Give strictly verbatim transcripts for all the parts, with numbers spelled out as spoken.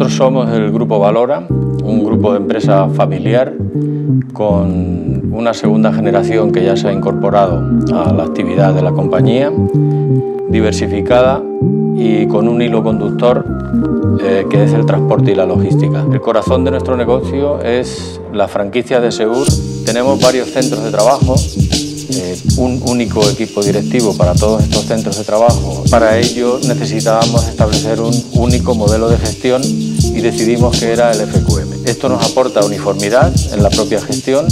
Nosotros somos el Grupo Valora, un grupo de empresa familiar con una segunda generación que ya se ha incorporado a la actividad de la compañía, diversificada y con un hilo conductor eh, que es el transporte y la logística. El corazón de nuestro negocio es la franquicia de SEUR. Tenemos varios centros de trabajo, eh, un único equipo directivo para todos estos centros de trabajo. Para ello necesitábamos establecer un único modelo de gestión y decidimos que era el E F Q M. Esto nos aporta uniformidad en la propia gestión,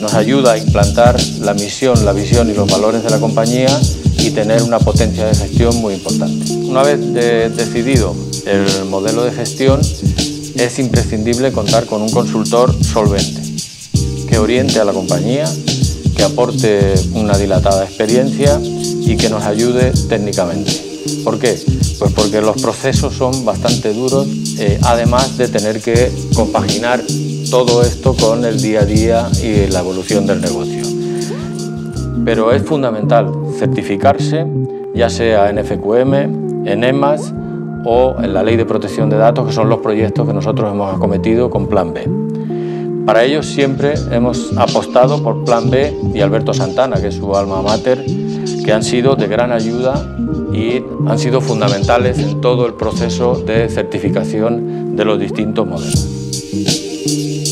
nos ayuda a implantar la misión, la visión y los valores de la compañía y tener una potencia de gestión muy importante. Una vez de decidido el modelo de gestión, es imprescindible contar con un consultor solvente que oriente a la compañía, que aporte una dilatada experiencia y que nos ayude técnicamente. ¿Por qué? Pues porque los procesos son bastante duros, eh, además de tener que compaginar todo esto con el día a día y la evolución del negocio. Pero es fundamental certificarse, ya sea en E F Q M, en E M A S o en la Ley de Protección de Datos, que son los proyectos que nosotros hemos acometido con Plan B. Para ello siempre hemos apostado por Plan B y Alberto Santana, que es su alma mater, que han sido de gran ayuda y han sido fundamentales en todo el proceso de certificación de los distintos modelos.